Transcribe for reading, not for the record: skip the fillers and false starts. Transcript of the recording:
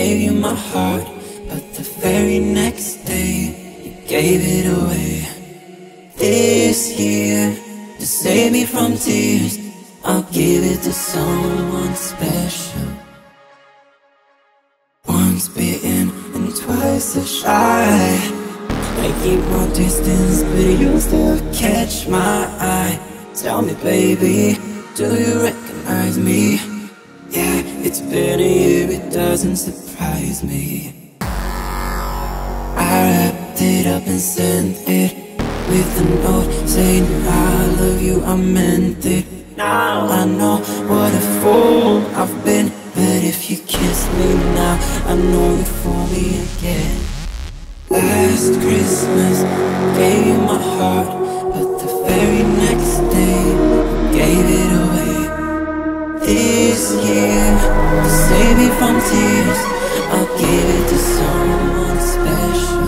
gave you my heart, but the very next day you gave it away. This year, to save me from tears, I'll give it to someone special. Once bitten and twice as shy, I keep my distance, but you still catch my eye. Tell me, baby, do you recognize me? Yeah, it's been a year, it doesn't surprise me. I wrapped it up and sent it with a note saying I love you, I meant it. Now I know what a fool I've been, but if you kiss me now, I know you fool me again. Last Christmas, I gave you my heart, but the very next day, I gave it away. This year, to save me from tears, I'll give it to someone special.